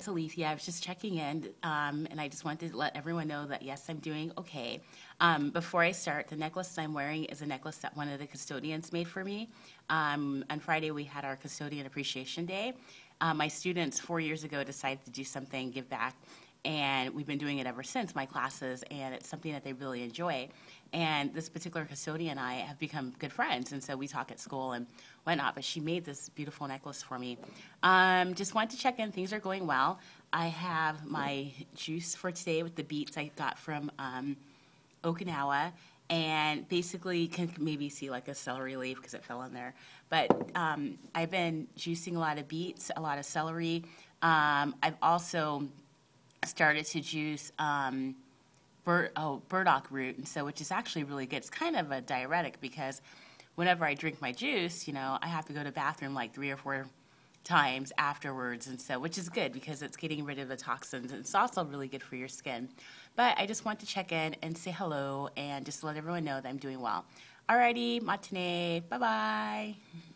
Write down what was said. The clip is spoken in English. It's Alethea. I was just checking in, and I just wanted to let everyone know that, yes, I'm doing okay. Before I start, the necklace that I'm wearing is a necklace that one of the custodians made for me. On Friday, we had our Custodian Appreciation Day. My students 4 years ago decided to do something, give back, and we've been doing it ever since, my classes, and it's something that they really enjoy. And this particular custodian and I have become good friends, and so we talk at school and whatnot, but she made this beautiful necklace for me. Just wanted to check in. Things are going well. I have my juice for today with the beets I got from Okinawa, and basically you can maybe see like a celery leaf because it fell in there. But I've been juicing a lot of beets, a lot of celery. I've also started to juice burdock root, and so which is actually really good. It's kind of a diuretic because whenever I drink my juice, you know, I have to go to the bathroom like 3 or 4 times afterwards, and so which is good because it's getting rid of the toxins, and it's also really good for your skin. But I just want to check in and say hello and just let everyone know that I'm doing well. Alrighty, matane, bye-bye.